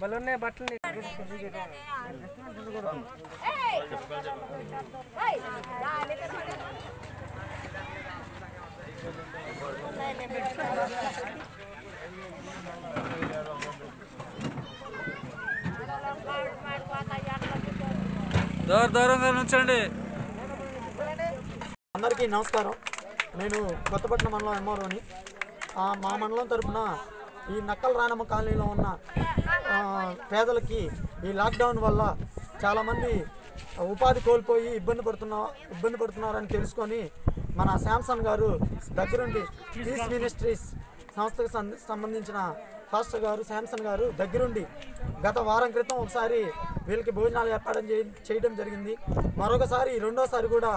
బలొనే బట్టలు దూర దూరంగా నుంచండి। అందరికీ నమస్కారం। నేను కొత్తపట్నం మండలం ఎంఆర్ఓని। మా మండలం తరపున ఈ నక్కల రాణమ్మ కాలనీలో ఉన్న పేదలకి ఈ లాక్డౌన్ వల్ల చాలామంది ఉపాధి కోల్పోయి ఇబ్బంది పడుతున్నారని తెలుసుకొని మన శాంసన్ గారు దగ్గరుండి పీస్ మినిస్ట్రీస్ సంస్థకు సంబంధించిన ఫాస్టర్ గారు శాంసన్ గారు దగ్గరుండి గత వారం క్రితం ఒకసారి వీళ్ళకి భోజనాలు ఏర్పాటు చేయడం జరిగింది। మరొకసారి రెండోసారి కూడా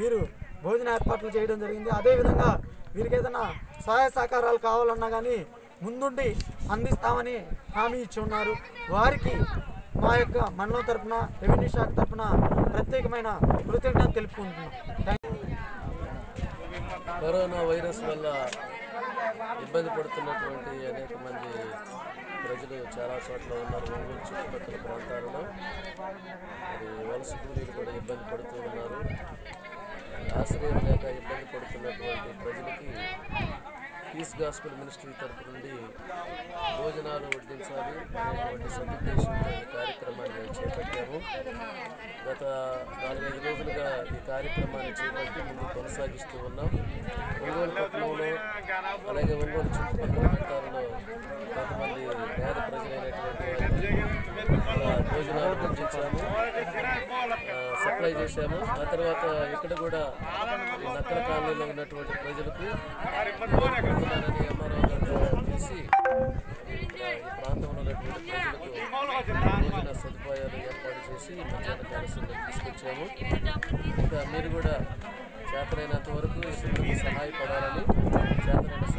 వీరు భోజన ఏర్పాట్లు చేయడం జరిగింది। అదేవిధంగా వీరికి ఏదైనా సహాయ సహకారాలు కావాలన్నా కానీ ముందుండి అందిస్తామని హామీ ఇచ్చి ఉన్నారు। వారికి మా యొక్క మండలం తరఫున రెవెన్యూ శాఖ తరఫున ప్రత్యేకమైన కృతజ్ఞతలు తెలుపుకుంటున్నాం। కరోనా వైరస్ వల్ల ఇబ్బంది పడుతున్నటువంటి అనేక మంది ప్రజలు చాలా చోట్ల ఉన్నారు। ఒంగోలు చుట్టుపక్కల ప్రాంతాలలో మరి వలస కూలీలు కూడా ఇబ్బంది పడుతూ ఉన్నారు। ఆశ్రయం లేక ఇబ్బంది పడుతున్నటువంటి ప్రజలకి పీస్ గాస్పెల్ మినిస్ట్రీ తరపు నుండి భోజనాలు వడ్డించాలి అనేటువంటి సదుద్దేశం కార్యక్రమాన్ని చేపట్టాము। గత 4-5 రోజులుగా ఈ కార్యక్రమాన్ని చేపట్టి ముందు కొనసాగిస్తూ ఉన్నాం। ఒంగోలు పట్టణంలో అలాగే ఒంగోలు చుట్టుపక్కల ప్రాంతాలలో కొంతమంది పేద ప్రజలైనటువంటి వారికి భోజనాలు వడ్డించాము, సప్లై చేశాము। ఆ తర్వాత ఇక్కడ కూడా ఈ నక్కల కాలనీలో ఉన్నటువంటి ప్రజలకు ఎంఆర్ఓ గారితో కలిసి ప్రాంతంలో ఉన్నటువంటి ప్రజలకు భోజన సదుపాయాలు ఏర్పాటు చేసి మధ్యాహ్న కాలశంగా తీసుకొచ్చాము। ఇంకా మీరు కూడా చేతనైనంత వరకు సహాయపడాలని చేతనైన